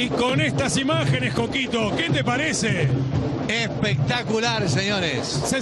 Y con estas imágenes, Coquito, ¿qué te parece? Espectacular, señores.